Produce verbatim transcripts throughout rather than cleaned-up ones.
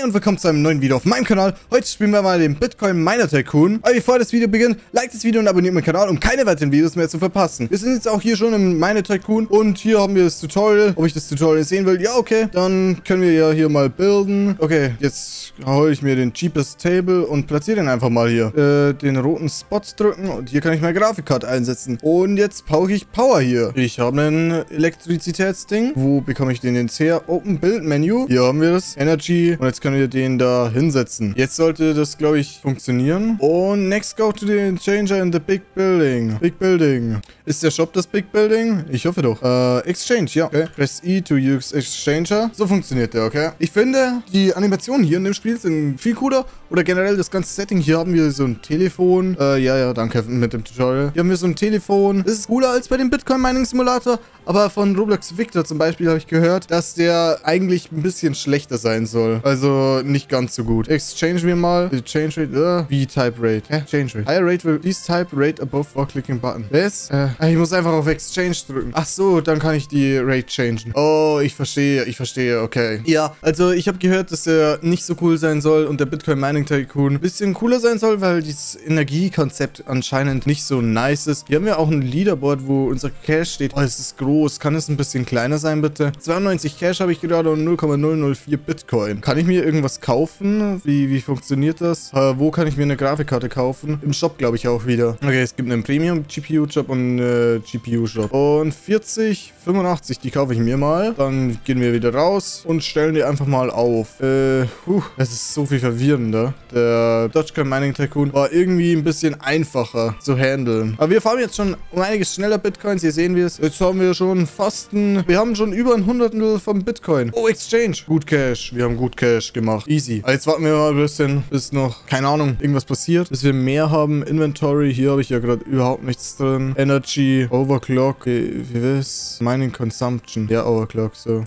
Hey und willkommen zu einem neuen Video auf meinem Kanal. Heute spielen wir mal den Bitcoin Miner Tycoon. Aber bevor das Video beginnt, liked das Video und abonniert meinen Kanal, um keine weiteren Videos mehr zu verpassen. Wir sind jetzt auch hier schon im Miner Tycoon und hier haben wir das Tutorial. Ob ich das Tutorial sehen will? Ja, okay. Dann können wir ja hier mal bilden. Okay, jetzt hole ich mir den cheapest Table und platziere den einfach mal hier. Äh, den roten Spot drücken und hier kann ich meine Grafikkarte einsetzen. Und jetzt pauke ich Power hier. Ich habe ein Elektrizitätsding. Wo bekomme ich den jetzt her? Open Build Menu. Hier haben wir das. Energy. Und jetzt können wir den da hinsetzen. Jetzt sollte das, glaube ich, funktionieren. Und next go to the Exchanger in the Big Building. Big Building. Ist der Shop das Big Building? Ich hoffe doch. Äh, Exchange, ja. Okay. Press E to use Exchanger. So funktioniert der, okay? Ich finde, die Animationen hier in dem Spiel sind viel cooler. Oder generell das ganze Setting. Hier haben wir so ein Telefon. Äh, ja, ja, danke mit dem Tutorial. Hier haben wir so ein Telefon. Das ist cooler als bei dem Bitcoin Mining Simulator. Aber von Roblox Victor zum Beispiel habe ich gehört, dass der eigentlich ein bisschen schlechter sein soll. Also nicht ganz so gut. Exchange wir mal. The change rate. Uh, wie type rate. Hä? Change rate. Higher rate will please type rate above for clicking button. Das? Äh, ich muss einfach auf Exchange drücken. Ach so, dann kann ich die Rate changen. Oh, ich verstehe. Ich verstehe. Okay. Ja, also ich habe gehört, dass er nicht so cool sein soll und der Bitcoin Mining Tycoon ein bisschen cooler sein soll, weil dieses Energiekonzept anscheinend nicht so nice ist. Hier haben wir auch ein Leaderboard, wo unser Cash steht. Oh, es ist groß. Kann es ein bisschen kleiner sein, bitte? zweiundneunzig Cash habe ich gerade und null Komma null null vier Bitcoin. Kann ich mir irgendwas kaufen? Wie, wie funktioniert das? Äh, wo kann ich mir eine Grafikkarte kaufen? Im Shop, glaube ich, auch wieder. Okay, es gibt einen Premium-G P U-Shop und äh, G P U-Shop. Und vierzig, fünfundachtzig, die kaufe ich mir mal. Dann gehen wir wieder raus und stellen die einfach mal auf. Äh, puh, das ist so viel verwirrender. Der Dogecoin Mining Tycoon war irgendwie ein bisschen einfacher zu handeln. Aber wir fahren jetzt schon um einiges schneller Bitcoins. Hier sehen wir es. Jetzt haben wir schon fast ein... Wir haben schon über ein Hundertel vom Bitcoin. Oh, Exchange. Gut Cash. Wir haben gut Cash gemacht. Easy. Aber jetzt warten wir mal ein bisschen, bis noch, keine Ahnung, irgendwas passiert. Bis wir mehr haben. Inventory, hier habe ich ja gerade überhaupt nichts drin. Energy, Overclock, wie was? Mining Consumption. Ja, Overclock, so.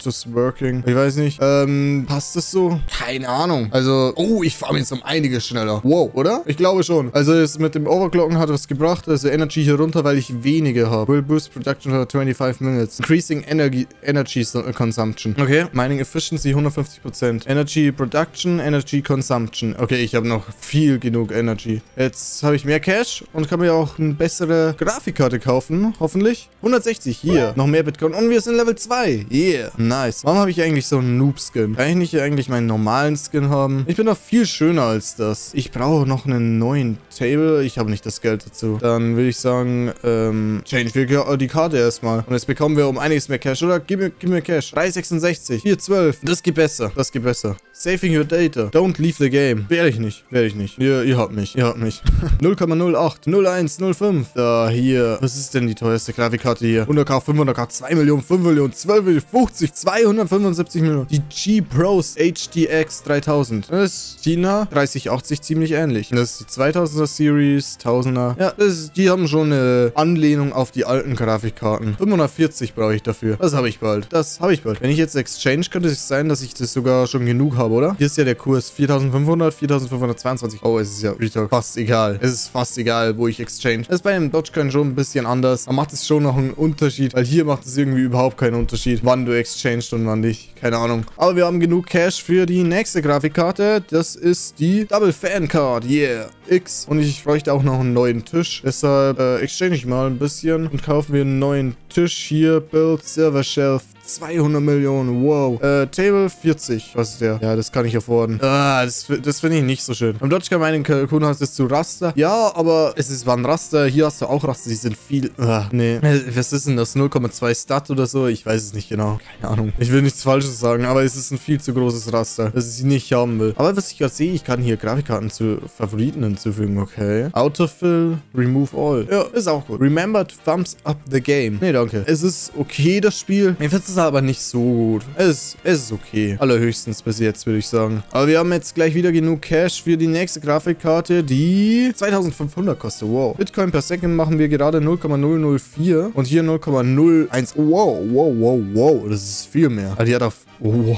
Just working. Ich weiß nicht. Ähm, passt das so? Keine Ahnung. Also, oh, ich fahre jetzt um einiges schneller. Wow, oder? Ich glaube schon. Also, es mit dem Overclocken hat was gebracht. Also, Energy hier runter, weil ich wenige habe. Will boost production for twenty-five minutes. Increasing energy, energy consumption. Okay. Mining Efficiency hundertfünfzig Prozent. Energy Production, Energy Consumption. Okay, ich habe noch viel genug Energy. Jetzt habe ich mehr Cash und kann mir auch eine bessere Grafikkarte kaufen, hoffentlich. hundertsechzig, hier. Noch mehr Bitcoin und wir sind Level zwei. Yeah, nice. Warum habe ich eigentlich so einen Noob-Skin? Kann ich nicht eigentlich meinen normalen Skin haben? Ich bin doch viel schöner als das. Ich brauche noch einen neuen Table. Ich habe nicht das Geld dazu. Dann würde ich sagen, ähm, change wir die Karte erstmal. Und jetzt bekommen wir um einiges mehr Cash, oder? Gib mir, gib mir Cash. drei Komma sechsundsechzig, vier Komma zwölf. Das geht besser. Das geht besser. Saving your data. Don't leave the game. Werde ich nicht. Werde ich nicht. Ihr, ihr habt mich. Ihr habt mich. null Komma null acht, null Komma eins, null Komma fünf. Da, hier. Was ist denn die teuerste Grafikkarte hier? hunderttausend, fünfhunderttausend, zwei Millionen, fünf Millionen, zwölf Millionen, fünfzig, zweihundertfünfundsiebzig Millionen. Die G Pros H D X dreitausend. Das ist China dreißig achtzig ziemlich ähnlich. Das ist die zweitausender Series, tausender. Ja, das ist, die haben schon eine Anlehnung auf die alten Grafikkarten. fünfhundertvierzig brauche ich dafür. Das habe ich bald. Das habe ich bald. Wenn ich jetzt Exchange, könnte es sein, dass ich das sogar schon genug habe, oder? Hier ist ja der Kurs viertausendfünfhundert, viertausendfünfhundertzweiundzwanzig. Oh, es ist ja fast egal. Es ist fast egal, wo ich exchange. Das ist bei dem Dogecoin schon ein bisschen anders. Da macht es schon noch einen Unterschied, weil hier macht es irgendwie überhaupt keinen Unterschied, wann du exchangest und wann nicht. Keine Ahnung. Aber wir haben genug Cash für die nächste Grafikkarte. Das ist die Double Fan Card. Yeah. X. Und ich bräuchte auch noch einen neuen Tisch. Deshalb äh, exchange ich mal ein bisschen und kaufe mir einen neuen Tisch hier. Build Silver Shelf. zweihundert Millionen, wow. Äh, Table vierzig. Was ist der? Ja, das kann ich erfordern. Ah, das, das finde ich nicht so schön. Am Dogecoin Mining Tycoon hast du zu Raster. Ja, aber es ist waren Raster. Hier hast du auch Raster. Die sind viel... Ah, nee. Was ist denn das? null Komma zwei Stat oder so? Ich weiß es nicht genau. Keine Ahnung. Ich will nichts Falsches sagen, aber es ist ein viel zu großes Raster, das ich nicht haben will. Aber was ich gerade sehe, ich kann hier Grafikkarten zu Favoriten hinzufügen. Okay. Autofill, Remove All. Ja, ist auch gut. Remember to thumbs up the game. Nee, danke. Es ist okay, das Spiel. Mir fällt es aber nicht so gut. Es, es ist okay. Allerhöchstens bis jetzt, würde ich sagen. Aber wir haben jetzt gleich wieder genug Cash für die nächste Grafikkarte, die zweitausendfünfhundert kostet. Wow. Bitcoin per Second machen wir gerade null Komma null null vier und hier null Komma null eins. Wow, wow, wow, wow. Das ist viel mehr. Aber die hat auf Oh.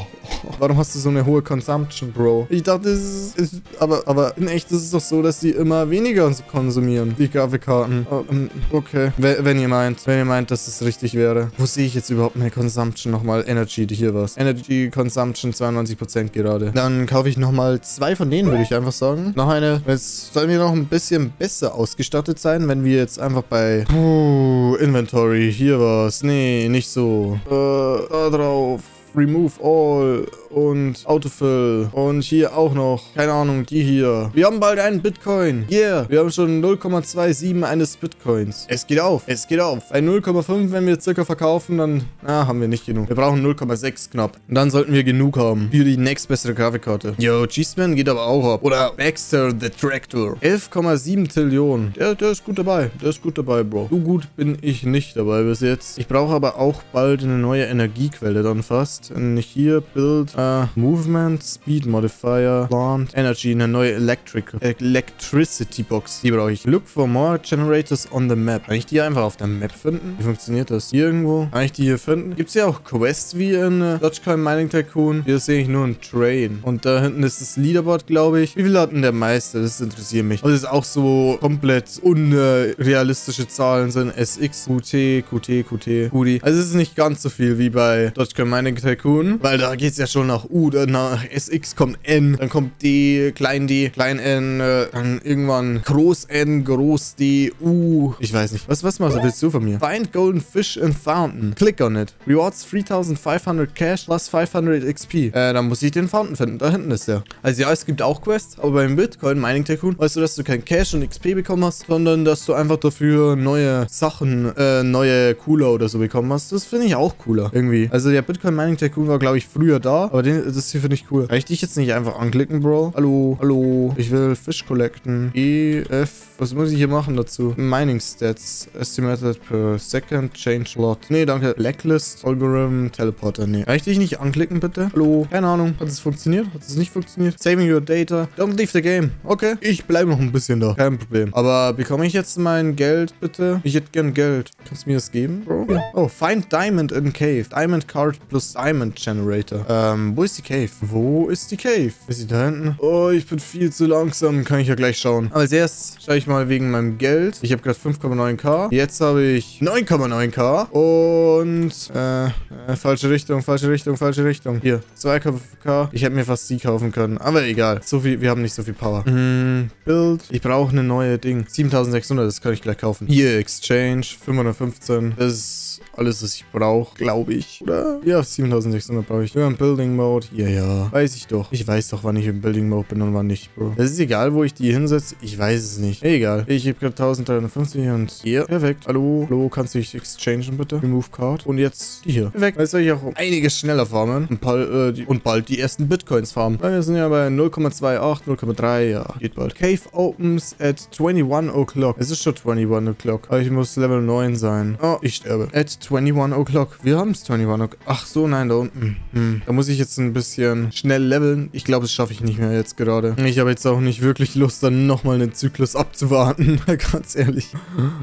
Warum hast du so eine hohe Consumption, Bro? Ich dachte, es ist, ist... Aber aber in echt ist es doch so, dass die immer weniger konsumieren, die Grafikkarten. Oh, okay. Wenn ihr meint, wenn ihr meint, dass es richtig wäre. Wo sehe ich jetzt überhaupt meine Consumption nochmal? Energy, hier was. Energy Consumption zweiundneunzig Prozent gerade. Dann kaufe ich nochmal zwei von denen, würde ich einfach sagen. Noch eine. Jetzt sollen wir noch ein bisschen besser ausgestattet sein, wenn wir jetzt einfach bei... Puh, Inventory, hier was. Nee, nicht so. Äh, da drauf. Remove all und Autofill. Und hier auch noch. Keine Ahnung, die hier. Wir haben bald einen Bitcoin. Yeah. Wir haben schon null Komma siebenundzwanzig eines Bitcoins. Es geht auf. Es geht auf. Bei null Komma fünf, wenn wir circa verkaufen, dann ah, haben wir nicht genug. Wir brauchen null Komma sechs knapp. Und dann sollten wir genug haben für die nächstbessere Grafikkarte. Yo, Cheeseman geht aber auch ab. Oder Baxter the Tractor. elf Komma sieben Trillionen. Der, der ist gut dabei. Der ist gut dabei, Bro. So gut bin ich nicht dabei bis jetzt. Ich brauche aber auch bald eine neue Energiequelle dann fast. Hier Build, uh, Movement, Speed Modifier, Plant, Energy, eine neue Electric, Electricity Box. Die brauche ich. Look for more generators on the map. Kann ich die einfach auf der Map finden? Wie funktioniert das? Hier irgendwo? Kann ich die hier finden? Gibt es hier auch Quests wie in uh, Dogecoin Mining Tycoon? Hier sehe ich nur einen Train. Und da hinten ist das Leaderboard, glaube ich. Wie viel hat denn der Meister? Das interessiert mich. Also das ist auch so komplett unrealistische uh, Zahlen sind. S X, Q T, Q T, Q T, Q D. Also es ist nicht ganz so viel wie bei Dogecoin Mining Tycoon. Weil da geht es ja schon nach U, dann nach S X kommt N, dann kommt D, klein D, klein N, äh, dann irgendwann groß N, groß D, U. Ich weiß nicht. Was, was machst du? Willst du von mir? Find golden fish in fountain. Click on it. Rewards fünftausendfünfhundert Cash plus fünfhundert X P. Äh, dann muss ich den Fountain finden. Da hinten ist der. Also ja, es gibt auch Quests, aber beim Bitcoin Mining Tycoon weißt du, dass du kein Cash und X P bekommen hast, sondern dass du einfach dafür neue Sachen, äh, neue Cooler oder so bekommen hast. Das finde ich auch cooler. Irgendwie. Also der Bitcoin Mining Tycoon Tycoon war, glaube ich, früher da. Aber den, das hier finde ich cool. Kann ich dich jetzt nicht einfach anklicken, Bro? Hallo, hallo. Ich will Fisch collecten. E, F. Was muss ich hier machen dazu? Mining Stats. Estimated per Second. Change Lot. Nee, danke. Blacklist. Algorithm. Teleporter. Nee. Kann ich dich nicht anklicken, bitte? Hallo. Keine Ahnung. Hat es funktioniert? Hat es nicht funktioniert? Saving your data. Don't leave the game. Okay. Ich bleibe noch ein bisschen da. Kein Problem. Aber bekomme ich jetzt mein Geld, bitte? Ich hätte gern Geld. Kannst du mir das geben, Bro? Ja. Oh, find Diamond in Cave. Diamond Card plus Diamond. Diamond Generator. Ähm, wo ist die Cave? Wo ist die Cave? Ist sie da hinten? Oh, ich bin viel zu langsam. Kann ich ja gleich schauen. Aber als erstes schaue ich mal wegen meinem Geld. Ich habe gerade fünf Komma neun K. Jetzt habe ich neun Komma neun K. Und, äh, äh, falsche Richtung, falsche Richtung, falsche Richtung. Hier, zwei Komma fünf K. Ich hätte mir fast die kaufen können. Aber egal. So viel, wir haben nicht so viel Power. Hm, Build. Ich brauche eine neue Ding. siebentausendsechshundert, das kann ich gleich kaufen. Hier, Exchange. fünfhundertfünfzehn. Das ist alles, was ich brauche, glaube ich. Oder? Ja, siebentausendsechshundert brauche ich. Nur im Building Mode. Ja, ja. Weiß ich doch. Ich weiß doch, wann ich im Building Mode bin und wann nicht, Bro. Das ist egal, wo ich die hinsetze. Ich weiß es nicht. Egal. Ich habe gerade eintausenddreihundertfünfzig und hier. Perfekt. Hallo. Hallo, kannst du dich exchangen, bitte? Remove Card. Und jetzt die hier. Perfekt. Jetzt soll ich auch um einiges schneller farmen. Und bald, äh, die, und bald die ersten Bitcoins farmen. Weil wir sind ja bei null Komma achtundzwanzig, null Komma drei. Ja, geht bald. Cave opens at einundzwanzig o'clock. Es ist schon einundzwanzig o'clock. Aber ich muss Level neun sein. Oh, ich sterbe. At einundzwanzig o'clock. Wir haben es einundzwanzig o'clock. Ach so, nein, da unten. Hm. Da muss ich jetzt ein bisschen schnell leveln. Ich glaube, das schaffe ich nicht mehr jetzt gerade. Ich habe jetzt auch nicht wirklich Lust, dann nochmal einen Zyklus abzuwarten. Ganz ehrlich.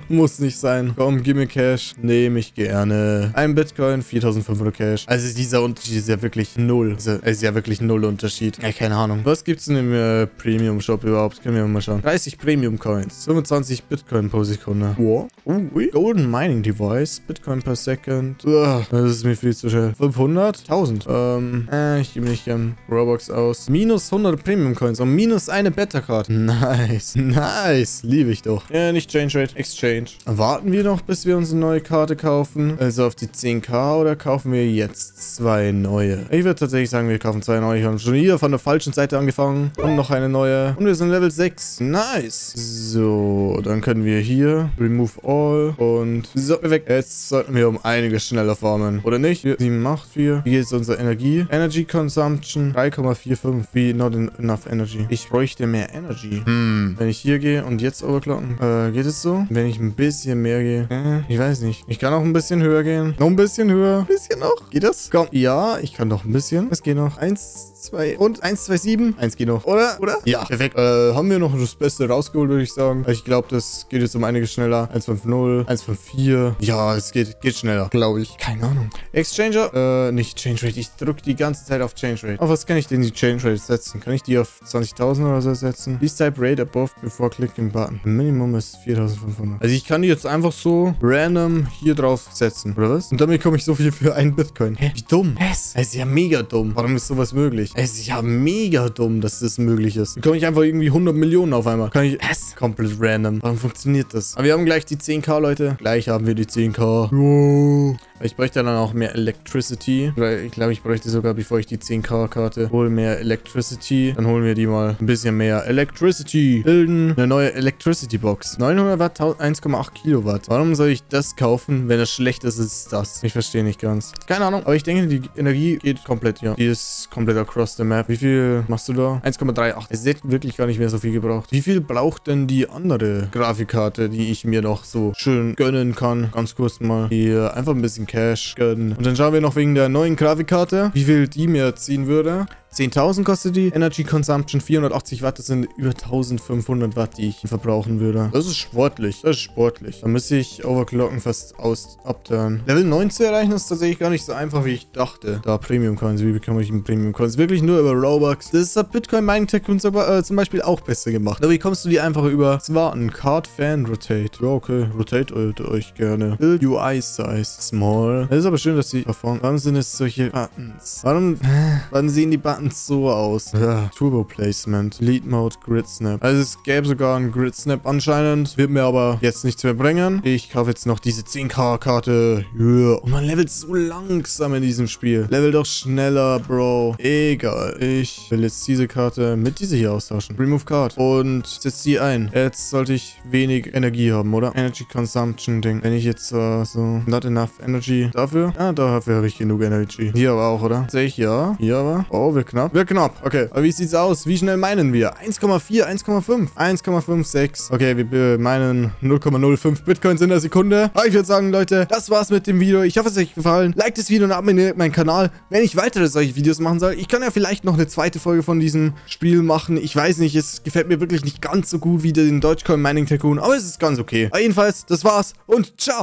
Muss nicht sein. Komm, gib mir Cash. Nehme ich gerne. Ein Bitcoin, viertausendfünfhundert Cash. Also dieser Unterschied ist ja wirklich null. Also ist ja wirklich null Unterschied. Ja, keine Ahnung. Was gibt's denn im äh, Premium-Shop überhaupt? Können wir mal schauen. dreißig Premium-Coins. fünfundzwanzig Bitcoin pro Sekunde. Wow. Ui. Golden Mining Device. Bitcoin per Second. Uah, das ist mir viel zu schnell. fünfhundert? tausend. Ähm, äh, ich gebe nicht gern Roblox aus. Minus hundert Premium Coins und minus eine Beta-Karte. Nice. Nice. Liebe ich doch. Ja, nicht Change Rate. Exchange. Warten wir noch, bis wir uns eine neue Karte kaufen. Also auf die zehn K oder kaufen wir jetzt zwei neue? Ich würde tatsächlich sagen, wir kaufen zwei neue. Ich habe schon wieder von der falschen Seite angefangen. Und noch eine neue. Und wir sind Level sechs. Nice. So, dann können wir hier Remove All und so, weg. Jetzt sollten wir um einiges schneller farmen. Oder nicht? sieben Komma acht vier. Hier ist unsere Energie. Energy Consumption drei Komma fünfundvierzig. Wie not enough energy. Ich bräuchte mehr Energy. Hm. Wenn ich hier gehe und jetzt overclocken. Äh, geht es so? Wenn ich ein bisschen mehr gehe. Äh, ich weiß nicht. Ich kann auch ein bisschen höher gehen. Noch ein bisschen höher. Ein bisschen noch. Geht das? Komm. Ja, ich kann noch ein bisschen. Es geht noch. eins eins, zwei und eins, zwei, sieben. eins geht noch, oder? Oder? Ja, perfekt. Äh, haben wir noch das Beste rausgeholt, würde ich sagen. Ich glaube, das geht jetzt um einiges schneller. eins, fünf, null, eins, fünf, vier. Ja, es geht, geht schneller, glaube ich. Keine Ahnung. Exchanger. Äh, nicht Change Rate. Ich drücke die ganze Zeit auf Change Rate. Auf was kann ich denn die Change Rate setzen? Kann ich die auf zwanzigtausend oder so setzen? Please type Rate above before clicking button. Minimum ist viertausendfünfhundert. Also ich kann die jetzt einfach so random hier drauf setzen, oder was? Und damit komme ich so viel für einen Bitcoin. Hä? Wie dumm. Es ist ja mega dumm. Warum ist sowas möglich? Es ist ja mega dumm, dass das möglich ist. Dann komme ich einfach irgendwie hundert Millionen auf einmal. Kann ich... Es? Komplett random. Warum funktioniert das? Aber wir haben gleich die zehn K, Leute. Gleich haben wir die zehn K. Wow. Ich bräuchte dann auch mehr Electricity. Weil ich glaube, ich bräuchte sogar, bevor ich die zehn K-Karte hole, mehr Electricity. Dann holen wir die mal ein bisschen mehr Electricity. Bilden eine neue Electricity-Box. neunhundert Watt, eins Komma acht Kilowatt. Warum soll ich das kaufen, wenn das schlecht ist, ist das? Ich verstehe nicht ganz. Keine Ahnung. Aber ich denke, die Energie geht komplett hier. Die ist komplett across the map. Wie viel machst du da? eins Komma acht drei. Es wird wirklich gar nicht mehr so viel gebraucht. Wie viel braucht denn die andere Grafikkarte, die ich mir noch so schön gönnen kann? Ganz kurz mal hier einfach ein bisschen Cash gönnen. Und dann schauen wir noch wegen der neuen Grafikkarte, wie viel die mir ziehen würde. zehntausend kostet die. Energy Consumption vierhundertachtzig Watt. Das sind über eintausendfünfhundert Watt, die ich verbrauchen würde. Das ist sportlich. Das ist sportlich. Da müsste ich Overclocken fast aus abturnen. Level neun zu erreichen ist tatsächlich gar nicht so einfach, wie ich dachte. Da Premium Coins. Wie bekomme ich einen Premium Coins? Wirklich nur über Robux. Das hat Bitcoin Mining Tycoon äh, zum Beispiel auch besser gemacht. Aber wie kommst du die einfach über? Das war ein Card Fan Rotate. Ja, okay. Rotate euch gerne. Build U I Size. Small. Das ist aber schön, dass die performen. Warum sind es solche Buttons? Warum, wann sehen die Buttons so aus? Ja. Turbo Placement, Lead Mode, Grid Snap. Also es gäbe sogar einen Grid Snap anscheinend. Wird mir aber jetzt nichts mehr bringen. Ich kaufe jetzt noch diese zehn K-Karte. Yeah. Und man levelt so langsam in diesem Spiel. Level doch schneller, Bro. Egal. Ich will jetzt diese Karte mit dieser hier austauschen. Remove Card. Und setze die ein. Jetzt sollte ich wenig Energie haben, oder? Energy Consumption Ding. Wenn ich jetzt uh, so not enough energy dafür. Ah, dafür habe ich genug Energy. Hier aber auch, oder? Sehe ich ja. Hier aber. Oh, wir knapp. Wird knapp. Okay. Aber wie sieht's aus? Wie schnell meinen wir? eins Komma vier, eins Komma fünf, eins Komma fünf sechs. Okay, wir meinen null Komma null fünf Bitcoins in der Sekunde. Aber ich würde sagen, Leute, das war's mit dem Video. Ich hoffe, es hat euch gefallen. Like das Video und abonniert meinen Kanal, wenn ich weitere solche Videos machen soll. Ich kann ja vielleicht noch eine zweite Folge von diesem Spiel machen. Ich weiß nicht, es gefällt mir wirklich nicht ganz so gut wie den Dogecoin Mining Tycoon, aber es ist ganz okay. Aber jedenfalls, das war's und ciao.